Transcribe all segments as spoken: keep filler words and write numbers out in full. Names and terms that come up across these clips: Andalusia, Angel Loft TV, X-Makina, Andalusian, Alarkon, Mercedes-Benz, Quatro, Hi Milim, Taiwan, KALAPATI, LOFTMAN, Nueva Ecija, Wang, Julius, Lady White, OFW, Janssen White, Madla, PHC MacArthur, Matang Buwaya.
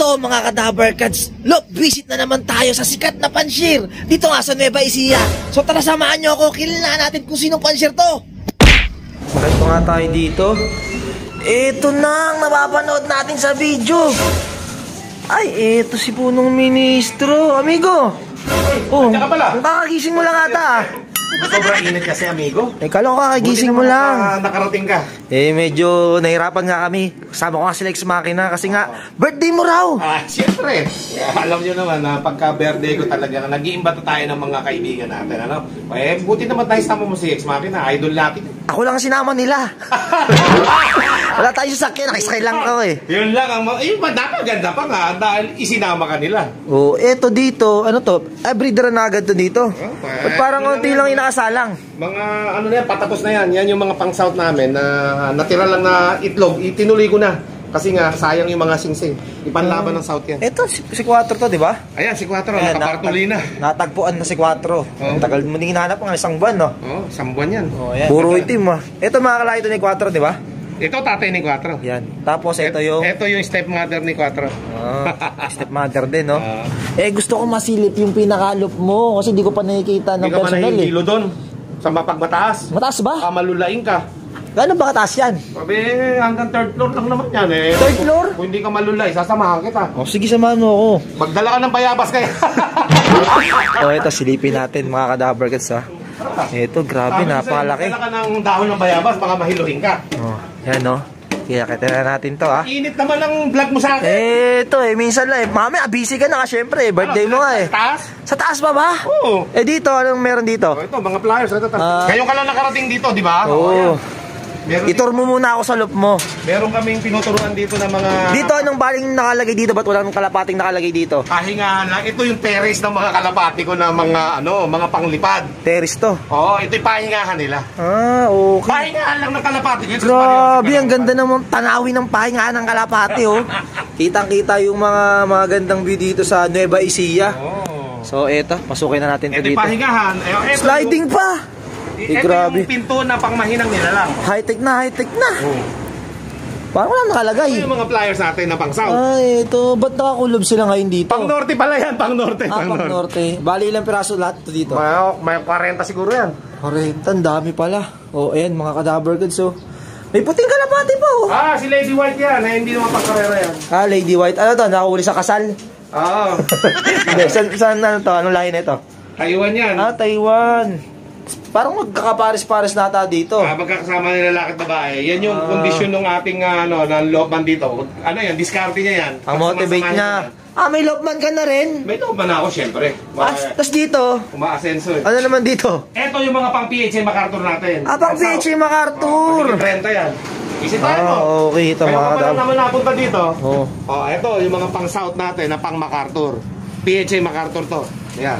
Ito mga Cadaver Cats, look, visit na naman tayo sa sikat na panshir dito nga sa Nueva Ecija. So tara, samaan nyo ako, kilala natin kung sinong panshir to. Bakit pa nga tayo dito? Ito na ang napapanood natin sa video. Ay, ito si punong ministro, amigo. Oh, kakagising mo lang ata. Sobrang init kasi, amigo. Eh, kala ko kakagising mo lang. Naka, nakarating ka. Eh, medyo nahirapan nga kami. Kasama ko nga sila X-Makina kasi nga, oh. birthday mo raw. Ah, siyempre. Yeah, alam nyo naman na pagka-birthday ko talaga, nag-iimbata tayo ng mga kaibigan natin. Ano? Eh, buti naman tayo sama mo si X-Makina. Idol natin. Ako lang sinama nila. Wala tayo sakyan. Nakisakay lang ako eh. Yun lang. Ang eh, dapat ganda pa nga dahil isinama ka nila. Oh, eto dito. Ano to? Ay, breeder na agad to dito. Okay. Parang konti lang nakasalang. Mga ano na yan, patapos na yan. Yan yung mga pang south namin na natira lang na itlog. Itinuloy ko na. Kasi nga, sayang yung mga singsing. Ipanlaban um, ng south yan. Ito, si, si Quatro to, di ba? Ayan, si Quatro. Nakapartuli na. Natagpuan na si Quatro. Oh. Tagal mo nang hinahanap ng isang buwan, no? Oo, oh, isang buwan yan. Oh, yan. Puro itim, ah. Ito, mga kalaki ito ni Quatro, di ba? Ito, tatay ni Quatro. Yan. Tapos, ito yung... Ito yung stepmother ni Quatro. Oh, stepmother din, no? Uh, eh, gusto ko masilip yung pinakalop mo kasi di ko pa nakikita ng personal. Di ka personal, pa nakikilo eh. Doon. Sa mapagmataas. Mataas ba? Ah, malulaing ka. Gano'n ba kataas yan? Sabi, hanggang third floor lang naman yan, eh. Third floor? Kung, kung hindi ka malulay, sasamahan kita. Oh, sige, samahan mo ako. Magdala ka ng payabas kaya. Oh, ito, silipin natin, mga Cadaver Cats, ha? Ito, grabe, napakalaki. Magdala ka ng dahon ng payabas, baka mahiluhin ka. Oh. Yan, no? Kaya katira natin to, ha? Init naman ang vlog mo sa akin. Eh, ito eh. Minsan lang eh. Mami, busy ka na ka, syempre. Birthday mo nga eh. Sa taas? Sa taas ba ba? Oo. Eh, dito. Anong meron dito? Oh, ito, mga pliers. Ito, uh, kayo ka lang nakarating dito, di ba? Oo. Itur mo muna ako sa loop mo. Meron kaming pinuturuan dito ng mga... Dito, anong baling nakalagay dito? Ba't walang kalapating nakalagay dito? Kahingahan lang. Ito yung teres ng mga kalapati ko na mga, ano, mga panglipad. Teres to? Oo, ito yung pahingahan nila. Ah, okay. Pahingahan lang ng kalapati. Grabe, ang ganda naman. Tanawi ng pahingahan ng kalapati, oh. Kitang-kita yung mga, mga gandang view dito sa Nueva Ecija. Oh. So, eto, pasukin na natin ito dito. Ito yung pahingahan. Eto, sliding yung... pa! Eh, ito grabe. Yung pinto na pang mahinang nila lang. High-tech na, high-tech na. Oh. Parang walang nakalagay. Ito yung mga pliers natin na pang south. Ay, ito. Ba't nakakulob sila ngayon dito? Pang norte pala yan, pang norte. Ah, pang, pang norte. norte. Bali ilang piraso lahat ito dito? May, may forty siguro yan. forty, ang dami pala. O, oh, ayan, mga Cadaver Cats. So, may puting kalapati pa, oh. Ah, si Lady White yan. Ay, hindi naman pagkarera yan. Ah, Lady White. Ano to? Nakahuli sa kasal? Oo. Saan, saan, ano to? Anong lahi na ito? Taiwan yan. Ah, Taiwan. Parang magkakapares-pares nata dito. Ah, magkakasama ni lalaki at babae. Yan yung ah. kondisyon ng ating ano, ng lobman dito. Ano yan, discard niya yan. Ang motivate niya. Ah, may lobman ka na rin? May lobman ako, syempre. Ah, tapos dito? Umaasenso eh. Ano naman dito? Eto yung mga pang P H C MacArthur natin. Ah, pang P H C MacArthur! Oh, thirty yan. Isip tayo mo. Ah, okay, ito mga kadam. Kaya mo pa naman napunta dito. Oh. Oh, eto yung mga pang south natin na pang MacArthur. P H C MacArthur to. Ayan.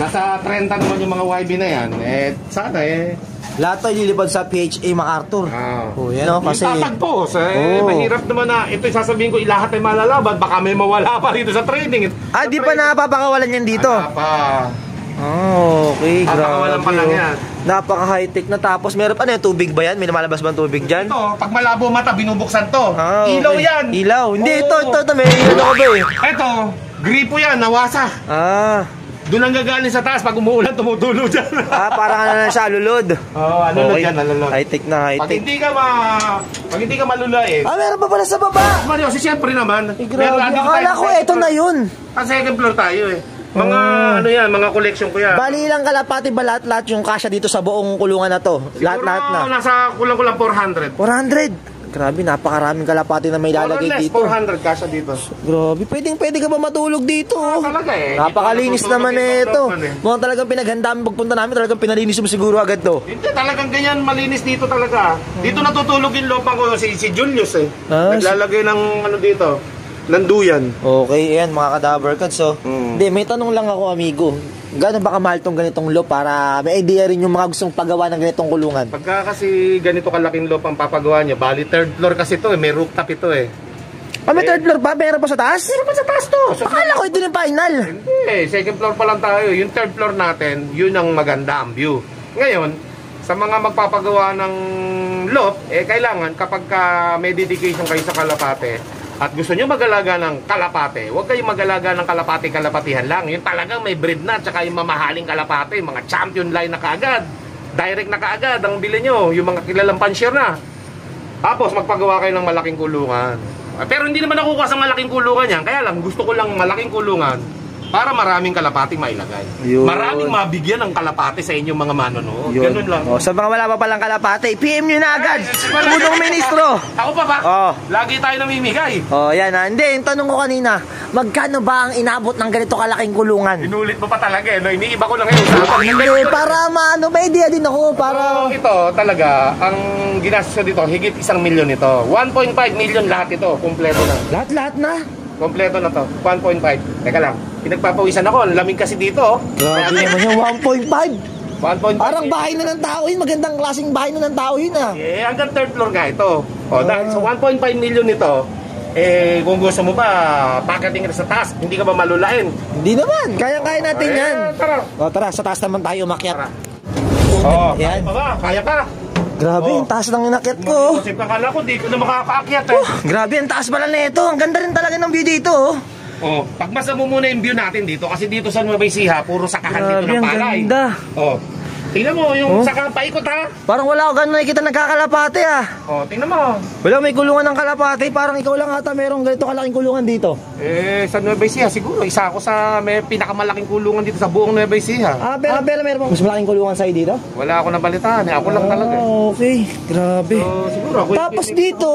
Nasa thirty naman yung mga Y B na yan. Eh, sana eh. Lahat tayo lilipad sa P H A MacArthur. Oh. Oh, yan no? Kasi... Itatagpos eh. Oh. Mahirap naman na. Ito yung sasabihin ko, lahat ay malalaban. Baka may mawala pa dito sa training. Sa ah, di pa napapakawalan yan dito? Ah, pa. Oh, okay. Napakawalan pa lang yan. Napaka high-tech na. Tapos meron, ano yung tubig ba yan? May namalabas ba ang tubig dyan? Ito, pag malabo mata, binubuksan to. Ah, okay. Ilaw yan. Ilaw. Oh. Hindi, ito, ito, ito. May ilaw ko ba eh. Ito, gripo yan, nawasa. Ah. Doon ang gagaling sa taas, pag umuulan, tumutulo dyan. Ah, parang ano na siya, alulod. Oo, oh, alulod okay. Yan, alulod. High-tech na, high-tech. Pag hindi ka ma... Pag hindi ka malulain... Ah, meron pa pala sa baba! Mario, si siyempre naman. Eh, grabe. Akala ko, eto na yun. Ah, second floor tayo eh. Mga hmm. ano yan, mga collection ko yan. Bali lang kalapati ba lahat-lahat yung kasya dito sa buong kulungan na to? Lahat-lahat na? Siguro nasa kulang-kulang four hundred. four hundred? Grabe, napakaraming kalapati na may lalagay less, dito. four hundred kasya dito. Grabe, pwedeng pwede ka ba matulog dito? Ah, talaga eh. Napakalinis naman eh ito. Eh. Mukhang talagang pinaghandaan mo pagpunta namin. Talagang pinalinis mo siguro agad to. Hindi, talagang ganyan. Malinis dito talaga. Dito natutulog yung lopang ko si, si Julius eh. Ah, naglalagay ng ano dito. Nanduyan. Okay, ayan mga Cadaver Cats. So, mm. Hindi, may tanong lang ako amigo. Gano'n ba kamahal tong ganitong loob para may idea rin yung mga gustong paggawa ng ganitong kulungan? Pagka kasi ganito kalaking loob ang papagawa niya, bali third floor kasi ito eh, may rooftop ito eh. Ah, may third floor ba? Meron pa sa taas? Meron pa sa taas to! Akala ko ito yung final! Hindi, second floor pa lang tayo. Yung third floor natin, yun ang maganda ang view. Ngayon, sa mga magpapagawa ng loob, eh kailangan kapag ka may dedication kayo sa kalapate, at gusto nyo mag-alaga ng kalapate, huwag kayong mag-alaga ng kalapate-kalapatihan lang. Yun talagang may breed na, tsaka yung mamahaling kalapate, mga champion line na kaagad, direct na kaagad ang bili nyo, yung mga kilalang pansier na. Tapos magpagawa kayo ng malaking kulungan. Pero hindi naman nakukuha sa malaking kulungan yan, kaya lang gusto ko lang malaking kulungan para maraming kalapate mailagay. Yun. Maraming mabigyan ng kalapate sa inyong mga manonood. Ganun lang. O, sa mga wala pa palang kalapate, P M nyo na agad. Punong ministro. Ako pa ba? Oh. Lagi tayo namimigay. O, oh, yan ha. Hindi, yung tanong ko kanina, magkano ba ang inabot ng ganito kalaking kulungan? Inulit mo pa talaga eh. No, iniiba ko lang ngayon. Ay, para maano, may idea din ako. Para... So, ito talaga, ang ginastos dito, higit isang milyon ito. one point five million lahat ito. Kompleto na. Lahat-lahat na? Kompleto na to, one point five. Teka lang, pinagpapawisan ako, lamig kasi dito. Grabe naman yung one point five. Parang bahay na ng tao yun, magandang klaseng bahay na ng tao yun ah. Eh, hanggang third floor nga ito. O, ah. Dahil sa one point five million nito, eh, kung gusto mo ba, packeting na sa taas, hindi ka ba malulain? Hindi naman, kaya-kaya natin ay, yan. Tara. O, tara, sa taas naman tayo umakyat. Tara. O, kaya pa ba? Kaya pa. Grabe, oh, ang taas ng inakyat ko. Kasi pakala ko, di ko na makakaakyat eh. Oh, grabe, ang taas pala na ito. Ang ganda rin talaga ng view dito. Oh, pagmasa mo muna yung view natin dito. Kasi dito sa Nueva Ecija, puro sakahan grabe, dito ng palay. Grabe, ang ganda. Oh, tingnan mo yung oh, sakahan paikot ha. Parang wala ko ganun nakikita nagkakalapate ah. Oh, tingnan mo. Wala, may gulungan ng kalapate. Parang ikaw lang ata merong ganito kalaking gulungan dito. Eh, sa Nueva Ecija siguro. Isa ako sa may pinakamalaking kulungan dito sa buong Nueva Ecija. Ah, pero, ah, pero meron mo. Mas malaking kulungan sa'yo dito? Wala akong nabalitaan eh. Ako lang ah, talaga eh. Okay. Grabe. So, siguro ako. Tapos dito,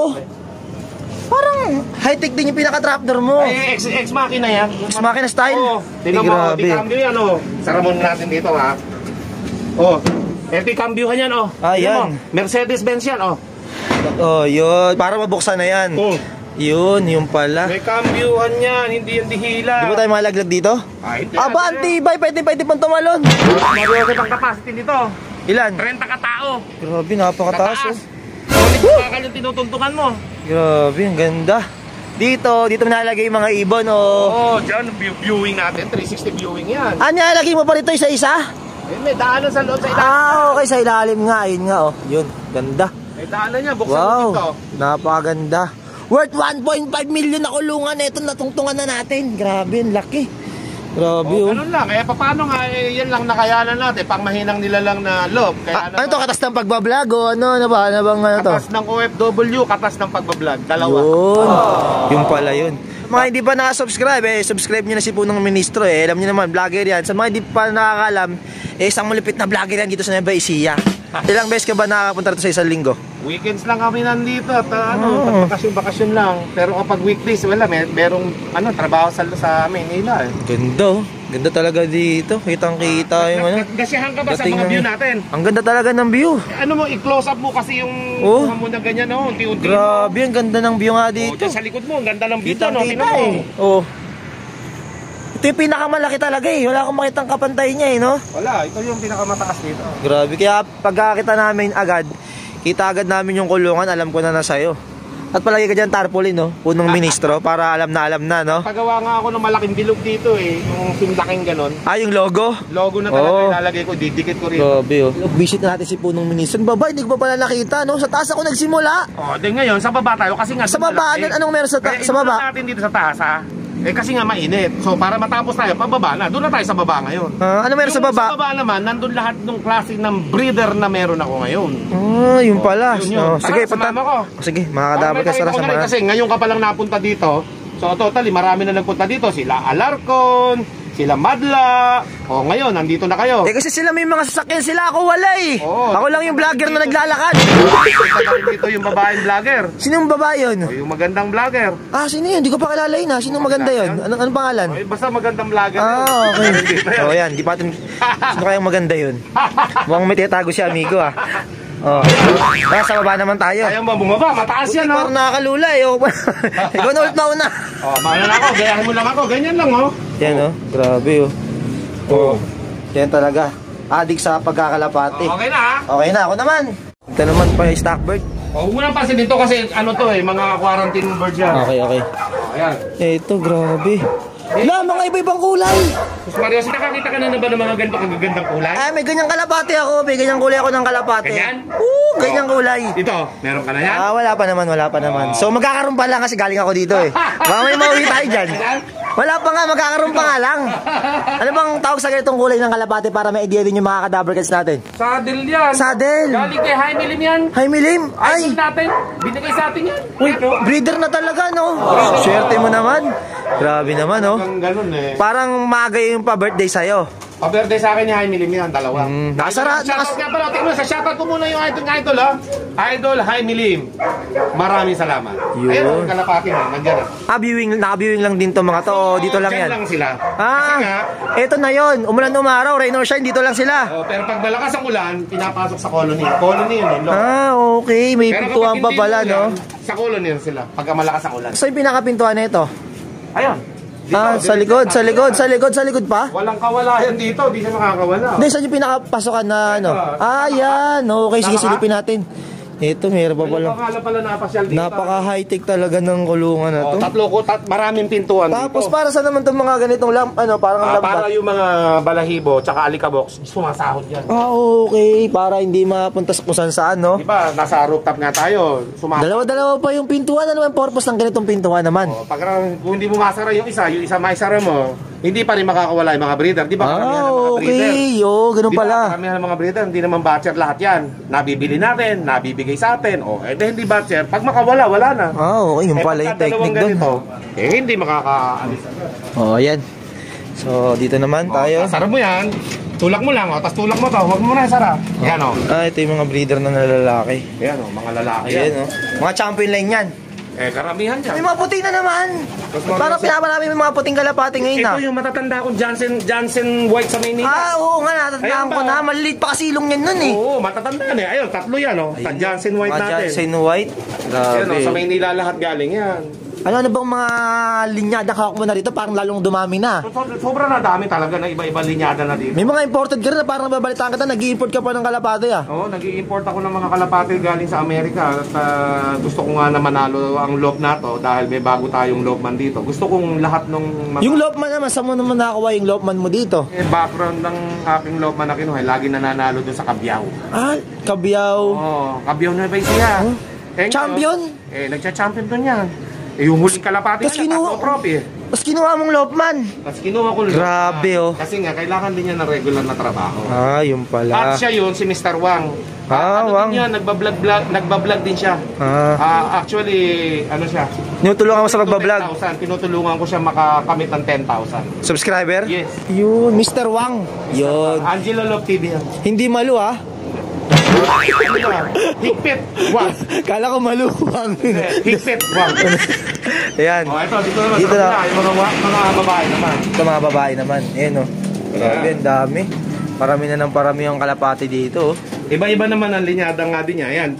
parang high-tech din yung pinaka-trapdoor mo. Ay, X-Makina yan. X-Makina style? Oo. Tignan mo, di cambio yan o. Saramon natin dito ha. Oh, eto yung cambio ka yan o. Ah, yan. Mercedes-Benz yan o. Oh, yun. Para mabuksan na yan. Oo. Yun, yung pala. May kambyuhan yan, hindi yung dihila. Di ba tayo makalaglag dito? Ay, hindi. Aba, antibay, pwede pwede pang tumalon. Mayroon ka pang capacity dito. Ilan? thirty katao. Grabe, napakataas o. Kung bakal yung tinutuntukan mo. Grabe, ang ganda. Dito, dito nalagay yung mga ibon o. Oo, dyan, viewing natin, three sixty viewing yan. Ah, nalagay mo pa rito isa-isa? Eh, may daanan sa loob sa ilalim. Ah, okay, sa ilalim nga, yun nga o. Yun, ganda. May daanan niya, buksan mo dito. Napakaganda. Worth one point five million na kulungan na ito, natungtungan na natin. Grabe, ang laki. Grabe oh, yun. Ganun lang, eh, paano nga, eh, yan lang nakayanan natin. Pang mahinang nila lang na loob. Kaya, ah, ano to, katas ng pagbablog o ano, ano ba, ano bang ano to? Katas ng O F W, katas ng pagbablog, dalawa. Yun, oh, yung pala yun. Mga hindi pa nakasubscribe, eh, subscribe nyo na si Punong Ministro, eh. Alam nyo naman, vlogger yan. Sa mga hindi pa nakakalam, eh, isang malipit na vlogger yan dito sa Nueva Ecija. Ilang beses ka ba nakakapunta dito sa isang linggo? Weekends lang kami nandito at uh, ano, oh, bakasyon-bakasyon lang. Pero kapag weekdays, wala, may merong ano, trabaho sa sa amin nila eh. Ganda, ganda talaga dito. Kitang-kita ah, yung ano. Gasihan ka ba sa mga ng, view natin? Ang ganda talaga ng view. Ano mo, i-close up mo kasi yung oh, mga muna ganyan no, unti-unti. Grabe, ang ganda ng view nga dito. Oh, sa likod mo, ang ganda ng view dito, no? Kita eh. Oh. Ito yung pinakamalaki talaga eh. Wala akong makitang kapantay niya eh, no? Wala, ito yung pinakamataas dito. Grabe, kaya pagkakita namin agad, kita agad namin yung kulungan, alam ko na na sa'yo. At palagi ka dyan tarpaulin, no? Punong ministro, para alam na alam na, no? Pagawa nga ako ng malaking bilog dito, eh. Yung sundaking ganon. Ah, yung logo? Logo na talaga ilalagay ko, didikit ko rin. Grabe, oh. Visit na natin si Punong Ministro. Baba, hindi ko pa pala nakita, no? Sa taas ako nagsimula. O, di ngayon, sa baba tayo, kasi nga... Sa baba, anong meron sa taas? Sa baba? Natin dito sa taas, ha? Eh, kasi nga mainit. So, para matapos tayo, pababa na. Doon na tayo sa baba ngayon. Ah, ano meron yung sa baba? Sa baba naman, nandun lahat ng klase ng breeder na meron ako ngayon. Ah, yun so, pala. Yun, yun. Oh, sige, punta. Oh, sige, makakadami ka sa rasama. Kasi ngayon ka palang napunta dito. So, totally, marami na nagpunta dito. Sila Alarkon, sila Madla. O, oh, ngayon, nandito na kayo. Eh, kasi sila may mga sasakyan sila. Ako wala eh. Oh, ako lang yung vlogger na naglalakad. Dito yung babaeng vlogger. Sinong babae yun? O, yung magandang vlogger. Ah, sino yun? Hindi ko pa kilala yun ah. Sinong o, maganda yun? Anong, anong pangalan? O, basta magandang vlogger. Ah, okay. O, yan. Di patin. Sino kayang maganda yun? Mukhang may tiyatago siya, amigo ah. O. Kaya sa baba naman tayo. Ayaw ba bumaba? Mataas yan o. Parang nakakalula eh. Ikaw na ulit mauna. O, mauna na ako. Gayahin mo lang ako. Ganyan lang o. Yan o. Grabe o. Oo. Yan talaga. Adik sa pagkakalapate. Okay na ha? Okay na. Ako naman. Ito naman pa yung stock bird. O, unang pansin dito kasi ano to eh. Mga quarantine bird yan. Okay, okay. Ayan. Ito, grabe. Wala, mga iba-ibang kulay. Sus Mario, si nakakita ka na na ba ng mga ganito kagagandang kulay? Ay, may ganyang kalapate ako. May ganyang kulay ako ng kalapate. Ganyan? Oo, ganyang kulay. Ito, meron ka na yan? Ah, wala pa naman, wala pa naman. So magkakaroon pa lang kasi galing ako dito eh. Baka may mauwi tayo dyan. Wala pa nga, magkakaroon pa nga lang. Ano bang tawag sa ganitong kulay ng kalapate para may idea din yung mga kadabra cats natin? Saddle yan. Saddle. Galing kay Hi Milim yan. Hi Milim? Ay. Idol natin. Binigay sa atin yan. Uy, breeder na talaga, no? Swerte mo naman. Grabe naman, no? Ganun, eh. Parang magay yung pa-birthday sa'yo. Pa-birthday sa akin ni Hi Milim yan, dalawa. Mm. Nakasara. Shoutout nga pala. Tignan mo, sa shoutout ko muna yung idol, idol, ha? Idol, Hi Milim. Maraming salamat. Yun. Ayun, kalapati na. Nandiyan na. Ah, viewing, naka-viewing lang din to mga to. So, dito lang yan. Lang sila. Ah, nga, eto na yon. Umulan umaraw, rain or shine, dito lang sila. Oh, pero pag malakas ang ulan, pinapasok sa colony. Colony yun. Yun ah, okay. May pero pintuan pa pala, no? Sa colony yun sila, pag malakas ang ulan. So, yung pinakapintuan na ito? Ayun. Dito, ah, dito, sa likod, sa likod, sa likod, sa likod pa? Walang kawalayan dito, di siya makakawala. Hindi, saan yung pinakapasokan na ano? Ah, yan. Okay, sige, silipin natin. Ito, mayroon pa pala. Napakala pala napasyal dito. Napaka-high-tech talaga ng kulungan na to. O, tatlo ko, tat maraming pintuan dito. Tapos, para sa naman itong mga ganitong lamp, ano, parang ah, lambat? Para yung mga balahibo, tsaka alikabox, sumasahod yan. Ah, okay. Para hindi mapunta kung saan saan, no? Diba, nasa rooftop nga tayo. Dalawa-dalawa pa yung pintuan. Ano yung purpose ng ganitong pintuan naman? O, pag, kung hindi mo masara yung isa, yung isa maisara mo, hindi pa rin makakawala yung mga breeder. Di ba, karamihan ng mga breeder? Ah, okay. O, ganun pala. Di ba, karamihan ng mga breeder, hindi naman batcher lahat yan. Nabibili natin, nabibig sa atin. O, eh, hindi batcher. Pag makawala, wala na. Oh, okay. Yung eh, pala yung technique doon. Eh, hindi makakaalis. O, oh, yan. So, dito naman oh, tayo. Sara mo yan. Tulak mo lang. O, tas tulak mo to. Huwag mo na, Sara. Oh. Yan, o. Ah, ito yung mga breeder na nalalaki. Yan, o. Mga lalaki yan. Yan, o. Mga champion line yan. Eh, karamihan yan. May mga puting na naman. Parang pinaparami may mga puting kalapati ngayon na. Ito yung matatanda kong Janssen, Janssen White sa Maynila. Ah, oo nga. Natatandaan ko na. Malilit pa kasi ilong yan nun eh. Oo, matatanda yan eh. Ayun, tatlo yan o. Sa Janssen White natin. Janssen White. Grabe. Sa Maynila lahat galing yan. Ano-ano bang mga linyada kawak mo na rito? Parang lalong dumami na. Sobrang na dami talaga na iba-iba linyada na dito. May mga imported ka rin na parang nababalitaan ka na nag-i-import ka pa ng kalapate ah. Oo, nag-i-import ako ng mga kalapate galing sa Amerika. At uh, gusto ko nga na manalo ang loob na to dahil may bago tayong loopman dito. Gusto kong lahat nung... Yung loopman naman, saan mo naman nakakuha yung loopman mo dito? Eh, background ng aking loopman na kinuha, lagi nananalo doon sa Kabyaw. Ah, Kabyaw? Oo, Kabyaw na ba siya? Huh? Champion? Eh, nagcha-champion doon yan. Eh, yung huling kalapati na lang, tatlo propi eh. Tapos kinuha mong loopman. Tapos kinuha ko loopman. Grabe oh. Kasi nga, kailangan din niya ng regular na trabaho. Ah, yun pala. At siya yun, si mister Wang. Ah, ano Wang? Ano din niya, nagbablog nagba din siya. Ah. Uh, actually, ano siya? Tinutulungan mo sa pagbablog? Tinutulungan ko siya makakamit ng ten thousand. Subscriber? Yes. Yun, mister Wang. Yun. Angel Loft T V. Hindi malu ah. Higpit Wang. Kala ko maluwang. Higpit Wang. Ayan. O, ito, dito naman. Dito na. Mga, mga babae naman. Ito, mga babae naman. Ayan, o. Grabe, ang dami. Parami na ng parami yung kalapati dito, o. Iba-iba naman ang linyada nga din niya. Ayan.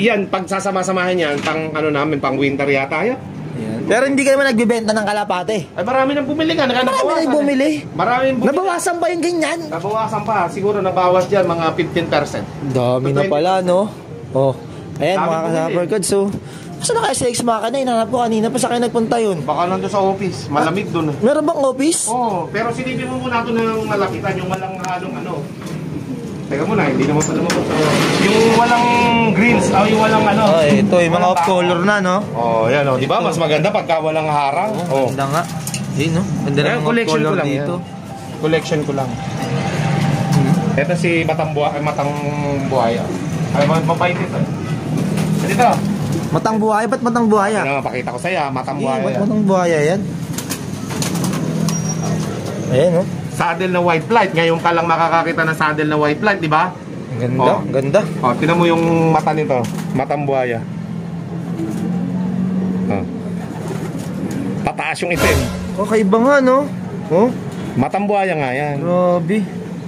Ayan, pag sasama-samahin yan, pang ano namin, pang winter yata yan. Ayan. Pero hindi ka naman nagbibenta ng kalapate. Ay, marami nang bumili nga. Marami nang bumili. Marami nang bumili. Nabawasan ba yung ganyan? Nabawasan pa. Siguro nabawas dyan mga fifteen percent. Dami na pala, no? Oh. Ayan, dami mga kasapar ko. So, kasi na kaya si X-Makina? Hinanap ko kanina pa sa kayo nagpunta yun. Baka nandun sa office. Malamig dun. Meron bang office? Oo. Pero silipin mo muna ito ng malapitan. Yung walang halong ano. Teka muna, hindi naman pala mo. Yung walang greens, o yung walang ano. Oh, ito, yung mga off-color na, no? Oh, yan, o. Di ba? Mas maganda pagka walang harang. Oh, ganda nga. Yun, no? Ganda na mga off-color dito. Collection ko lang. Ito si Matang Buwaya. Ay, mapait ito. Dito. Matang Buwaya? Ba't Matang Buwaya? Ano, pakita ko sa'ya. Matang Buwaya. Ba't Matang Buwaya yan? Ayan, no? Saddle na white flight. Ngayon ka lang makakakita ng saddle na white flight, di ba? Ganda, oh. Ganda. Oh, tingnan mo yung mata nito, Matang Buwaya. Oh. Pataas yung itim. Okay ba nga, no? Oh, Matang Buwaya nga yan. Grabe.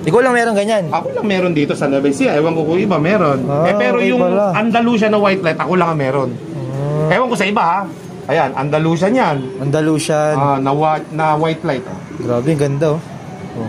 Ikaw lang meron ganyan? Ako lang meron dito sa Nueva Ecija. Ewan ko kung iba meron. Ah, eh, pero okay yung pala. Andalusia na white flight, ako lang meron. Ah. Ewan ko sa iba, ha? Ayan, Andalusian yan. Andalusian. Ah, na, na white flight. Oh. Grabe, ganda, oh. Oh.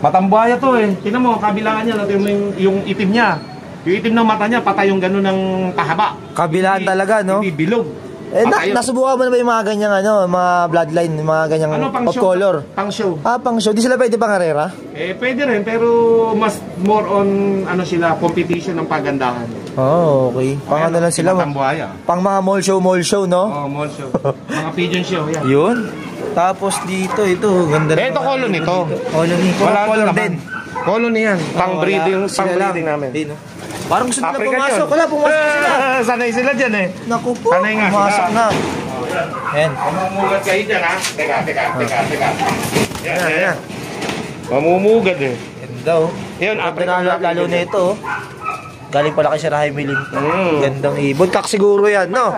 Matang Buwaya to eh. Tingnan mo, kabilaan niya natin yung, yung itim niya. Yung itim ng mata niya, patay yung gano'n ng kahaba. Kabilaan hindi, talaga, no? Hindi bilog. Eh, na, nasubukan ba na ba yung mga ganyang ano, mga bloodline, mga ganyang ano, pang of show, color? Pang show. Ah, pang show. Di sila pwede pangarera? Eh, pwede rin, pero mas more on ano sila, competition ng pagandahan. Oh, okay. Pang okay, ano lang sila. Matang Buwaya. Pang mga mall show, mall show, no? Oh, mall show. Mga pigeon show, yan. Yun. Tapos dito, ito, ganda rin. Ito, kolon ito. Kolon ito. Wala kolon din. Kolon yan. Pang breeding, pang breeding namin. Di, no? Parang gusto nila pumasok. Wala, pumasok sila. Uh, sanay sila dyan eh. Naku po, sanay nga, pumasok na. Ayan. Mamumugat kayo dyan ha. Teka, teka, teka, teka. Ayan, ayan. Mamumugat eh. Ayan daw. Ayan, African. Lalo na ito. Galing pala kay Sir Hi Milim. Gandang ibon. Kak siguro yan, no?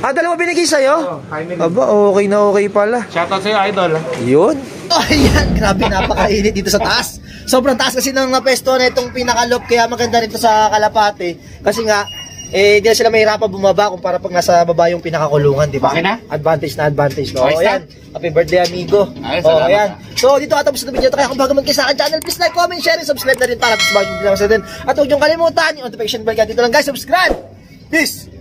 Ah, dalawa binigay sa'yo? Aba, okay na okay pala. Shoutout sa'yo, idol. Yun. Ayan, grabe, napakainit dito sa taas. Sobrang taas kasi ng napesto na itong pinakalop, kaya maganda rin ito sa Kalapate. Kasi nga, eh, hindi na sila mahirapang bumaba kung para pag nasa baba yung pinakakulungan, di ba? Okay na? Advantage na advantage. O, oh, ayan. Happy birthday, amigo. Ay, o, oh, ayan. So, dito atapos na video ito. Kaya kung bago mag-kiss sa akin channel, please like, comment, share, and subscribe na rin para mas bago nyo lang sa atin. At huwag niyong kalimutan yung notification bell. Kaya dito lang guys, subscribe. Peace!